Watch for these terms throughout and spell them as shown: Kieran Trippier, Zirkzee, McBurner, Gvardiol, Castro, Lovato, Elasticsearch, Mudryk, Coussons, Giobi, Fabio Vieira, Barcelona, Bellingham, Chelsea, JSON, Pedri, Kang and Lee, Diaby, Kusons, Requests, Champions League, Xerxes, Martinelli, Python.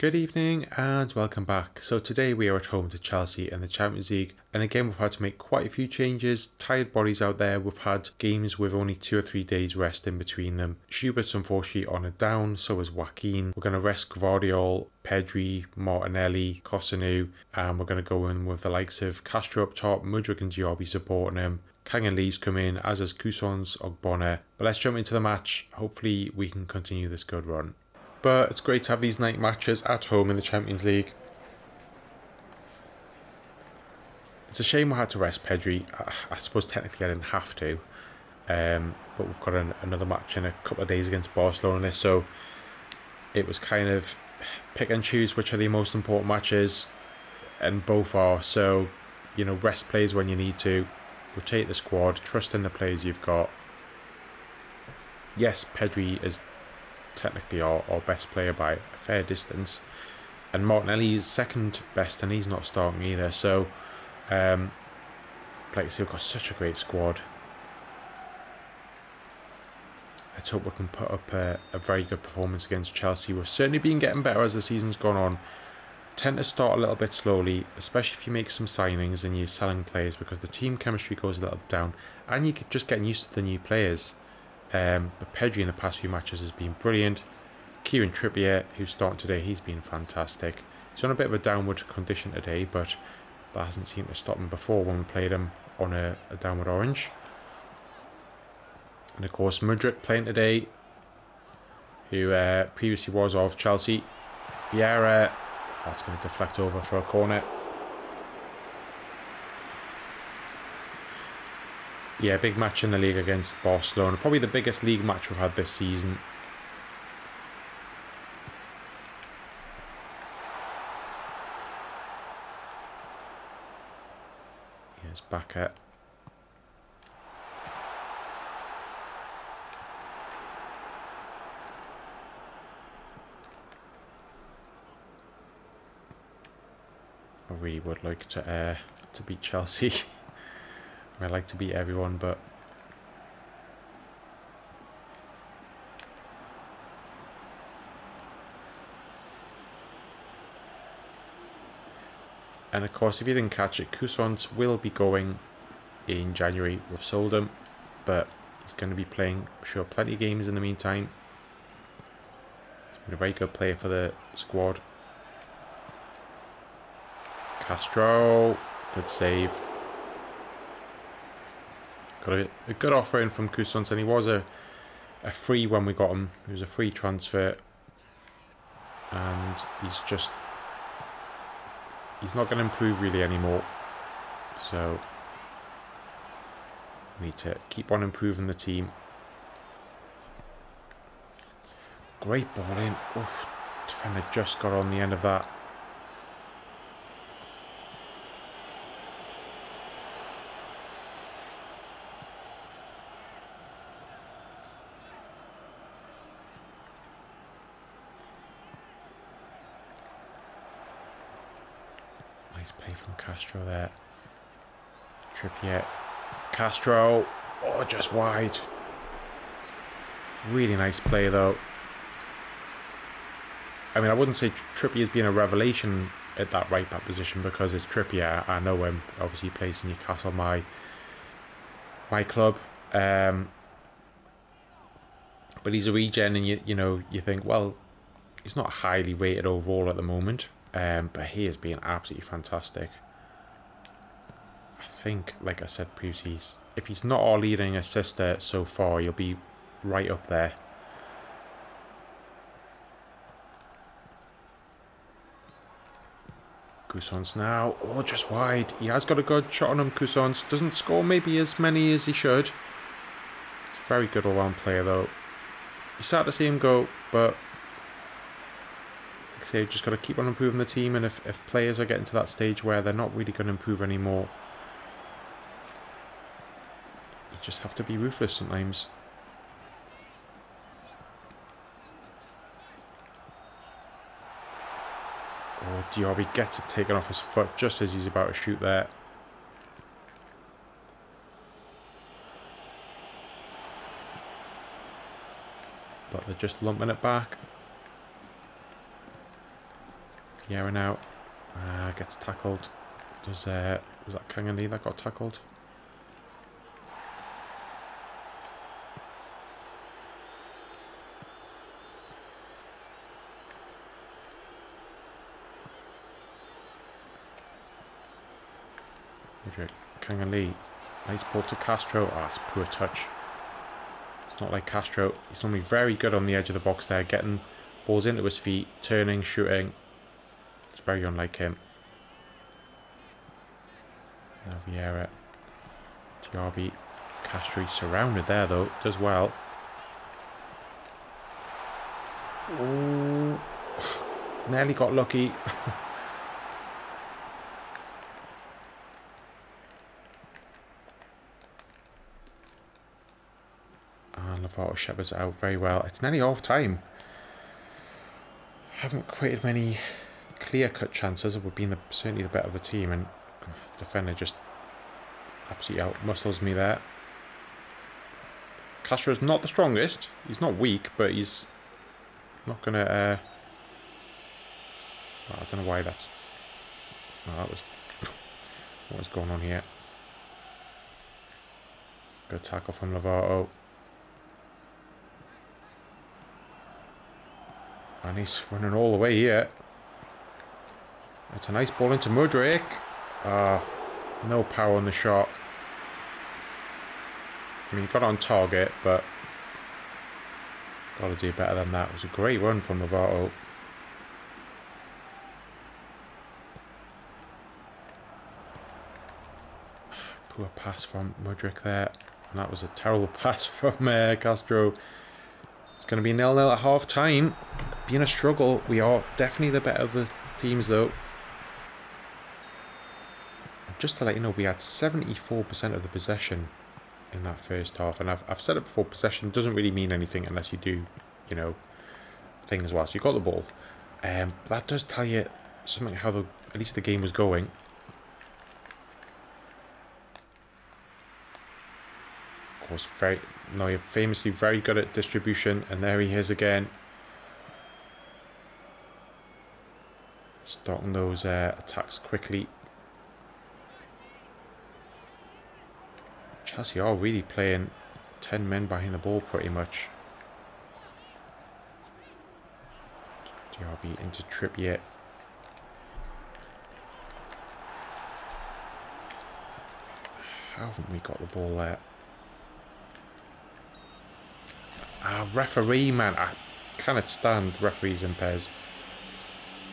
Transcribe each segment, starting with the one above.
Good evening and welcome back. So today we are at home to Chelsea in the Champions League, and again we've had to make quite a few changes. Tired bodies out there. We've had games with only 2 or 3 days rest in between them. Schubert's unfortunately on a down, so is Joaquin. We're going to rest Gvardiol, Pedri, Martinelli, Coussons, and we're going to go in with the likes of Castro up top, Mudryk and Giobi supporting him. Kang and Lee's come in, as is Kusons, McBurner. But let's jump into the match. Hopefully we can continue this good run. But it's great to have these night matches at home in the Champions League. It's a shame we had to rest Pedri. I suppose technically I didn't have to. But we've got another match in a couple of days against Barcelona. So it was kind of pick and choose which are the most important matches. And both are. So, you know, rest players when you need to. Rotate the squad. Trust in the players you've got. Yes, Pedri is technically our best player by a fair distance, and Martinelli is second best and he's not starting either, so like we've got such a great squad. Let's hope we can put up a very good performance against Chelsea. We've certainly been getting better as the season's gone on. Tend to start a little bit slowly, especially if you make some signings and you're selling players, because the team chemistry goes a little bit down and you're just getting used to the new players. But Pedri in the past few matches has been brilliant. Kieran Trippier, who's starting today, he's been fantastic. He's on a bit of a downward condition today, but that hasn't seemed to stop him before when we played him on a downward orange. And of course Mudryk playing today, who previously was of Chelsea. Vieira, that's going to deflect over for a corner. Yeah, big match in the league against Barcelona. Probably the biggest league match we've had this season. Here's Baka. I really would like to beat Chelsea. I like to beat everyone, but and of course if you didn't catch it, Kusons will be going in January. We've sold him, but he's going to be playing, I'm sure, plenty of games in the meantime. He's been a very good player for the squad. Castro, good save. Got a good offering from Kusons, and he was a free when we got him. He was a free transfer, and he's not going to improve really anymore. So we need to keep on improving the team. Great ball in. Oof, defender just got on the end of that. Nice play from Castro there. Trippier. Castro. Oh, just wide. Really nice play, though. I mean, I wouldn't say Trippier's been a revelation at that right back position, because it's Trippier. I know him. Obviously, he plays in Newcastle, my club. But he's a regen, and you know, you think, well, he's not highly rated overall at the moment. But he has been absolutely fantastic. I think, like I said previously, if he's not our leading assister so far, he'll be right up there. Coussons now. Oh, just wide. He has got a good shot on him, Coussons. Doesn't score maybe as many as he should. He's a very good all-round player, though. You start to see him go, but so you've just got to keep on improving the team, and if players are getting to that stage where they're not really going to improve anymore, you just have to be ruthless sometimes. Oh, Diaby gets it taken off his foot just as he's about to shoot there. But they're just lumping it back. Vieira now. Gets tackled. Does was that Kang and Lee that got tackled? Kang and Lee. Nice ball to Castro. Ah, it's poor touch. It's not like Castro. He's normally very good on the edge of the box there, getting balls into his feet, turning, shooting. It's very unlike him. Now Vieira, Diaby, Castro. He's surrounded there though. Does well. Oh, nearly got lucky. Lovato shepherds out very well. It's nearly half time. Haven't created many clear-cut chances. It would be certainly the better of the team, and defender just absolutely outmuscles me there. Castro's not the strongest. He's not weak, but he's not gonna. Well, I don't know why that's. Well, that was what was going on here. Good tackle from Lovato. And he's running all the way here. It's a nice ball into Mudryk. No power on the shot. I mean, he got on target, but got to do better than that. It was a great run from Lovato. Poor pass from Mudryk there. And that was a terrible pass from Castro. It's going to be 0-0 at half time. Being a struggle, we are definitely the better of the teams though. Just to let you know, we had 74% of the possession in that first half, and I've said it before, possession doesn't really mean anything unless you do, you know, things well. So you got the ball, that does tell you something how at least the game was going. Of course, you're famously very good at distribution, and there he is again. Starting those attacks quickly. Chelsea are really playing 10 men behind the ball pretty much. Diaby into Trippier. How haven't we got the ball there? Referee, man. I cannot stand referees and pairs.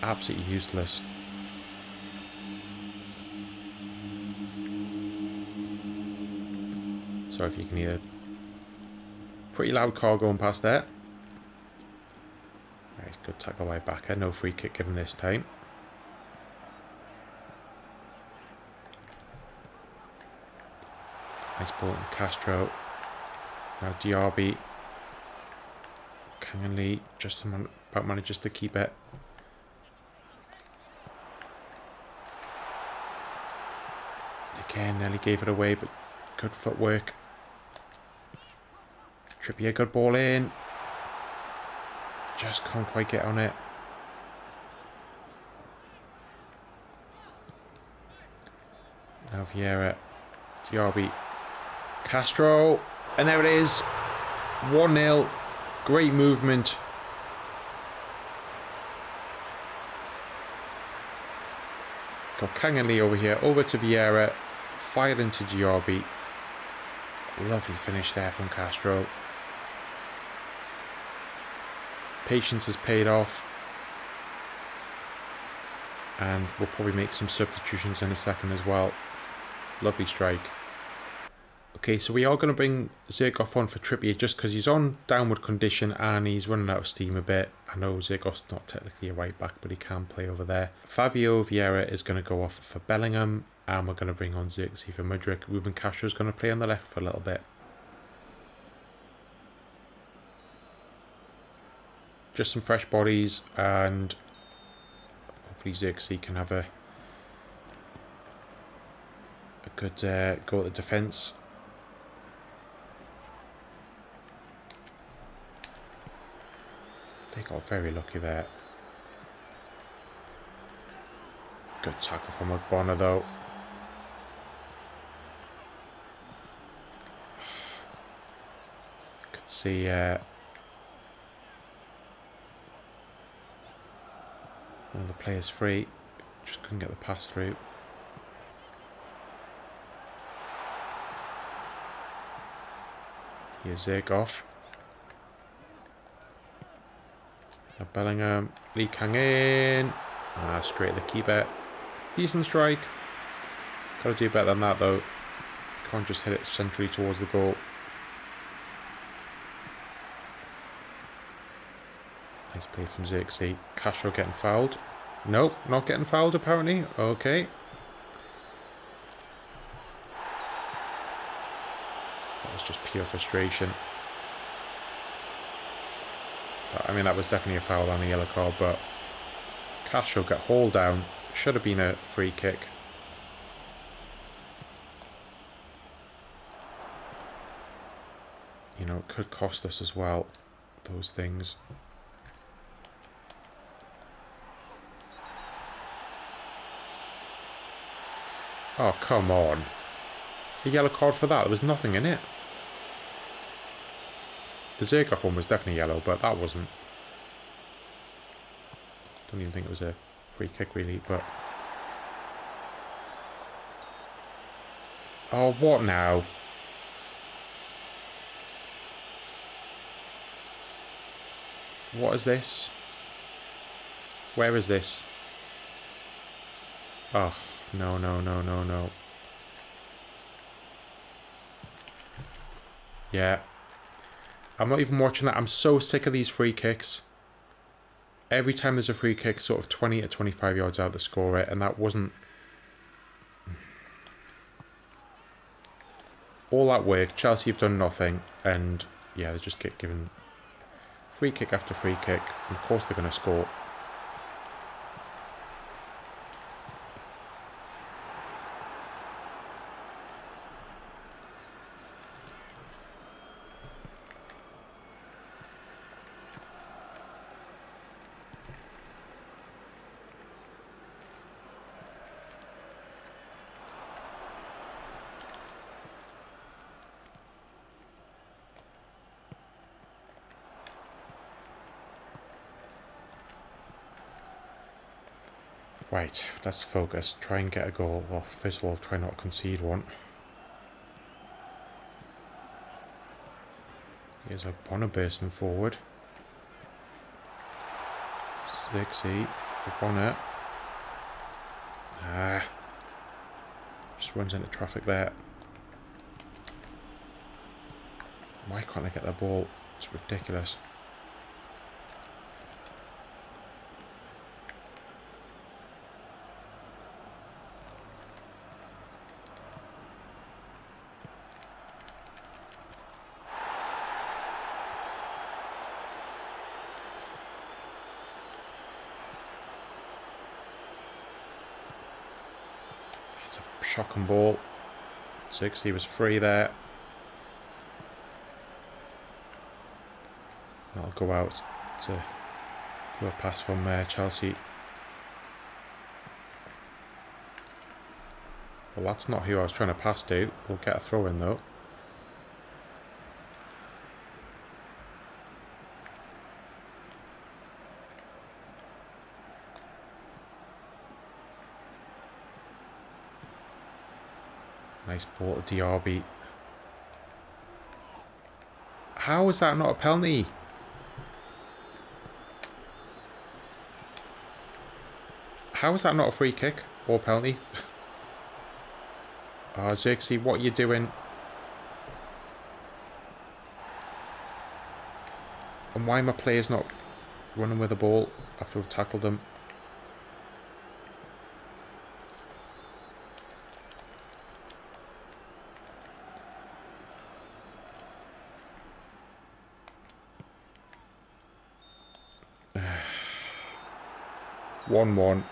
Absolutely useless. Sorry if you can hear a pretty loud car going past there. Right, good tackle by Backer. No free kick given this time. Nice ball to Castro. Now Diaby. Kang and Lee just about manages to keep it. Again, nearly gave it away, but good footwork. Trippier, good ball in. Just can't quite get on it. Now Vieira, Diaby, Castro, and there it is. 1-0. Great movement. Got Kang and Lee over here, over to Vieira, fired into Giobi. Lovely finish there from Castro. Patience has paid off. And we'll probably make some substitutions in a second as well. Lovely strike. Okay, so we are going to bring Zirkzee on for Trippier just because he's on downward condition and he's running out of steam a bit. I know Zirkzee's not technically a right back, but he can play over there. Fabio Vieira is going to go off for Bellingham, and we're going to bring on Zirkzee for Mudryk. Ruben Castro is going to play on the left for a little bit. Just some fresh bodies, and hopefully Zirkzee can have a good go at the defence. They got very lucky there. Good tackle from McBurner though. Could see one of the players free. Just couldn't get the pass through. Here's Zirk off. Bellingham, Lee Kang in. Ah, straight at the keeper. Decent strike. Got to do better than that though. Can't just hit it centrally towards the goal. Nice play from Xerxes. Castro getting fouled. Nope, not getting fouled apparently. Okay. That was just pure frustration. I mean, that was definitely a foul on the yellow card, but Castro got hauled down. Should have been a free kick. You know, it could cost us as well, those things. Oh, come on. A yellow card for that? There was nothing in it. The Zirkzee one was definitely yellow, but that wasn't. Don't even think it was a free kick really, but... Oh, what now? What is this? Where is this? Oh, no, no, no, no, no. Yeah. I'm not even watching that. I'm so sick of these free kicks. Every time there's a free kick, sort of 20 or 25 yards out, they score it, and that wasn't... All that work, Chelsea have done nothing, and yeah, they just get given free kick after free kick, and of course they're going to score. Right, let's focus, try and get a goal. Well, first of all, try not to concede one. Here's a Bonner bursting forward. Zirkzee, Bonner. Ah, just runs into traffic there. Why can't I get the ball? It's ridiculous. Shock and ball. 60 was free there. That'll go out to do a pass from Chelsea. Well, that's not who I was trying to pass to. We'll get a throw in though. Nice ball to Diaby. How is that not a penalty? How is that not a free kick or penalty? Ah, oh, Xerxes, what are you doing? And why are my players not running with the ball after we've tackled them? One-one.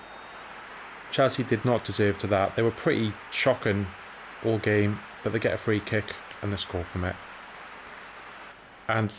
Chelsea did not deserve to that. They were pretty shocking all game, but they get a free kick and they score from it. And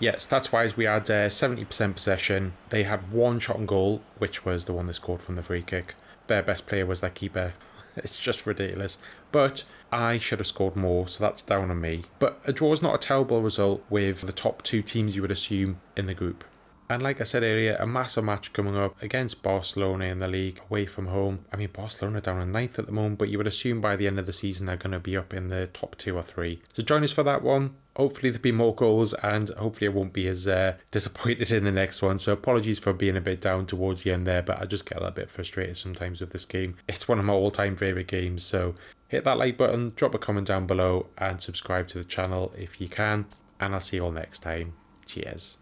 Yeah, stats-wise, we had 70% possession. They had one shot on goal, which was the one they scored from the free kick. Their best player was their keeper. It's just ridiculous. But I should have scored more, so that's down on me. But a draw is not a terrible result with the top two teams you would assume in the group. And like I said earlier, a massive match coming up against Barcelona in the league, away from home. I mean, Barcelona down in 9th at the moment, but you would assume by the end of the season they're going to be up in the top 2 or 3. So join us for that one. Hopefully there'll be more goals, and hopefully I won't be as disappointed in the next one. So apologies for being a bit down towards the end there, but I just get a little bit frustrated sometimes with this game. It's one of my all-time favourite games, so hit that like button, drop a comment down below, and subscribe to the channel if you can. And I'll see you all next time. Cheers.